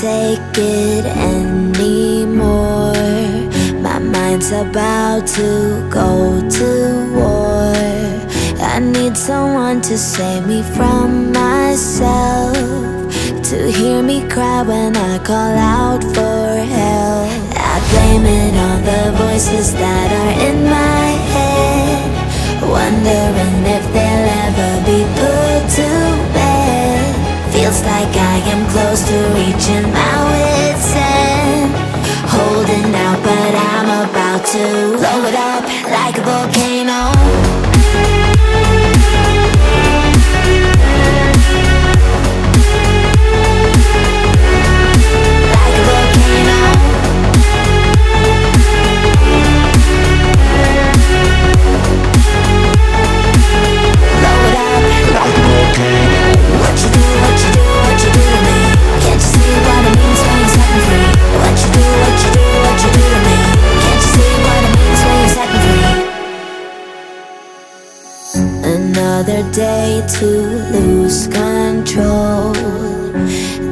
take it anymore. My mind's about to go to war. I need someone to save me from myself, to hear me cry when I call out for help. I blame it on the voices that are in my head, wondering if they'll ever be put to bed. Feels like I am close to reaching my wit's end, holding out but I'm about to blow it up like a volcano. Another day to lose control.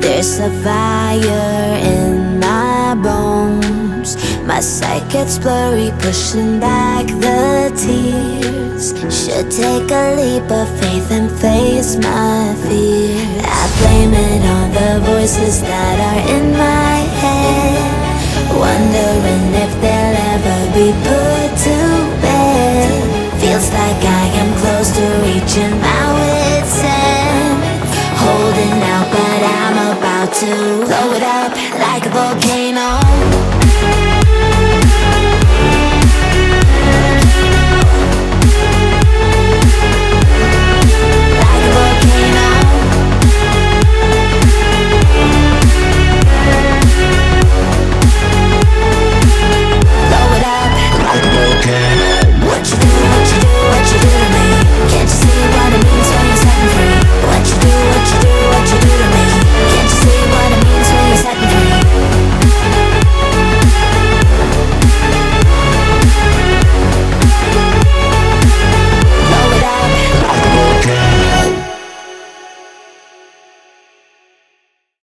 There's a fire in my bones. My sight gets blurry, pushing back the tears. Should take a leap of faith and face my fear. I blame it on the voices that are in my head, wondering